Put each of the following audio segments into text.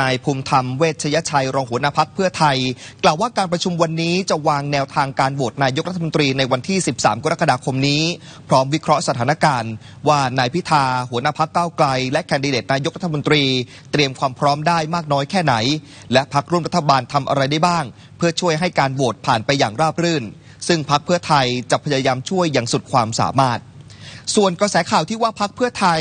นายภูมิธรรมเวชยชัยรองหัวหน้าพรรคเพื่อไทยกล่าวว่าการประชุมวันนี้จะวางแนวทางการโหวตนายกรัฐมนตรีในวันที่ 13 กรกฎาคมนี้พร้อมวิเคราะห์สถานการณ์ว่านายพิธาหัวหน้าพรรคก้าวไกลและแคนดิเดตนายกรัฐมนตรีเตรียมความพร้อมได้มากน้อยแค่ไหนและพรรคร่วมรัฐบาลทำอะไรได้บ้างเพื่อช่วยให้การโหวตผ่านไปอย่างราบรื่นซึ่งพรรคเพื่อไทยจะพยายามช่วยอย่างสุดความสามารถส่วนกระแสข่าวที่ว่าพรรคเพื่อไทย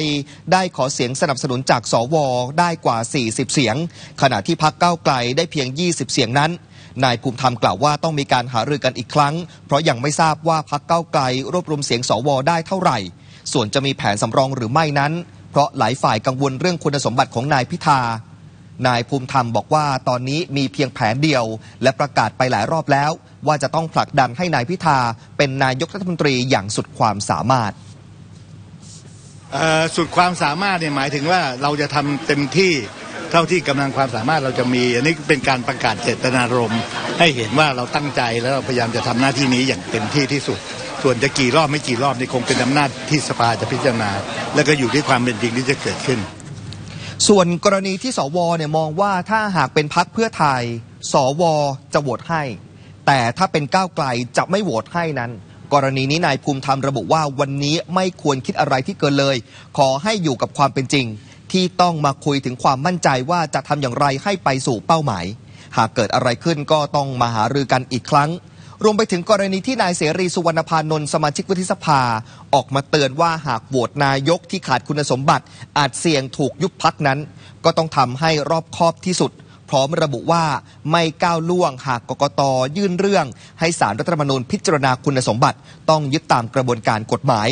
ได้ขอเสียงสนับสนุนจากสวได้กว่า40เสียงขณะที่พรรคก้าวไกลได้เพียง20เสียงนั้นนายภูมิธรรมกล่าวว่าต้องมีการหารือกันอีกครั้งเพราะยังไม่ทราบว่าพรรคก้าวไกลรวบรวมเสียงสวได้เท่าไหร่ส่วนจะมีแผนสำรองหรือไม่นั้นเพราะหลายฝ่ายกังวลเรื่องคุณสมบัติของนายพิธานายภูมิธรรมบอกว่าตอนนี้มีเพียงแผนเดียวและประกาศไปหลายรอบแล้วว่าจะต้องผลักดันให้นายพิธาเป็นนายกรัฐมนตรีอย่างสุดความสามารถสุดความสามารถเนี่ยหมายถึงว่าเราจะทำเต็มที่เท่าที่กำลังความสามารถเราจะมีอันนี้เป็นการประกาศเจตนารมณ์ให้เห็นว่าเราตั้งใจแล้วเราพยายามจะทำหน้าที่นี้อย่างเต็มที่ที่สุดส่วนจะกี่รอบไม่กี่รอบนี่คงเป็นอำนาจที่สภาจะพิจารณาและก็อยู่ที่ความเป็นจริงที่จะเกิดขึ้นส่วนกรณีที่สวเนี่ยมองว่าถ้าหากเป็นพรรคเพื่อไทยสวจะโหวตให้แต่ถ้าเป็นก้าวไกลจะไม่โหวตให้นั้นกรณีนี้นายภูมิธรรมระบุว่าวันนี้ไม่ควรคิดอะไรที่เกินเลยขอให้อยู่กับความเป็นจริงที่ต้องมาคุยถึงความมั่นใจว่าจะทำอย่างไรให้ไปสู่เป้าหมายหากเกิดอะไรขึ้นก็ต้องมาหารือกันอีกครั้งรวมไปถึงกรณีที่นายเสรีสุวรรณพานนท์สมาชิกวุฒิสภาออกมาเตือนว่าหากโหวตนายกที่ขาดคุณสมบัติอาจเสี่ยงถูกยุบพรรคนั้นก็ต้องทำให้รอบคอบที่สุดพร้อมระบุว่าไม่ก้าวล่วงหากกกต.ยื่นเรื่องให้ศาลรัฐธรรมนูญพิจารณาคุณสมบัติต้องยึดตามกระบวนการกฎหมาย